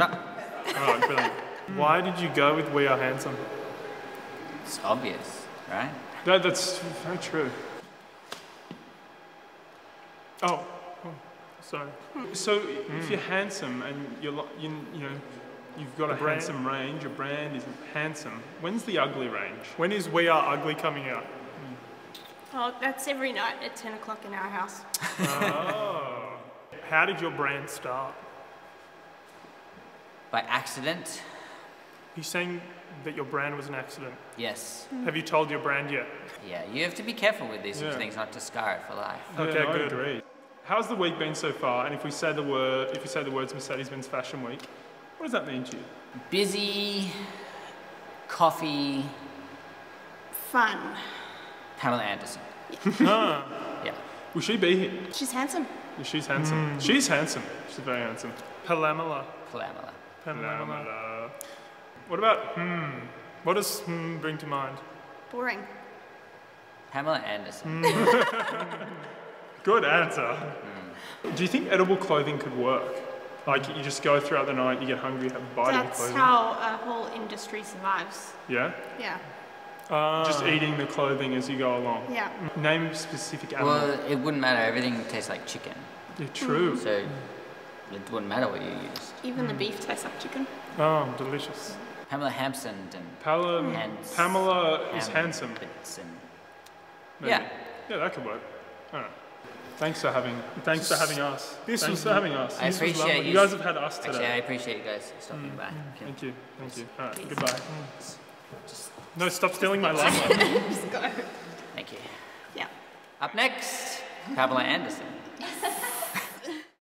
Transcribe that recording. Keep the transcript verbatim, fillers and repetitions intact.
Nah. All right, brilliant. Why did you go with We Are Handsome? It's obvious, right? No, that's very true. Oh, oh sorry. So mm. if you're handsome and you're, you, you know, you've got a, a handsome range, your brand is handsome, when's the ugly range? When is We Are Ugly coming out? Oh, that's every night at ten o'clock in our house. Oh. How did your brand start? By accident. He's saying that your brand was an accident? Yes. Mm. Have you told your brand yet? Yeah, you have to be careful with these yeah. things, not to scar it for life. Okay, yeah, good. Agree. How's the week been so far? And if we say the word, if you say the words Mercedes-Benz Fashion Week, what does that mean to you? Busy, coffee, fun. Pamela Anderson. ah. Yeah. Will she be here? She's handsome. Yeah, she's handsome. Mm. She's handsome. She's very handsome. Pamela. Pamela. Pamela. What about hmm? What does hmm bring to mind? Boring. Pamela Anderson. Mm. Good answer. Mm. Do you think edible clothing could work? Like you just go throughout the night, you get hungry, you have a bite of clothing. That's how a whole industry survives. Yeah? Yeah. Uh, just eating the clothing as you go along. Yeah. Name specific animal. Well, it wouldn't matter. Everything tastes like chicken. Yeah, true. Mm. So it wouldn't matter what you used. Even mm. the beef tastes like chicken. Oh, delicious. Pamela Hampson. And Pala Hans Pamela Ham is handsome. Yeah. Yeah, that could work. All right. Thanks for having. Thanks for having us. This thanks was for having us. I this appreciate you. You guys have had us today. Actually, I appreciate you guys stopping mm. by. Yeah. Thank you. Thank you. All right. Please. Goodbye. Mm. Just no, stop stealing my limelight. Just go. Thank you. Yeah. Up next, Pamela Anderson.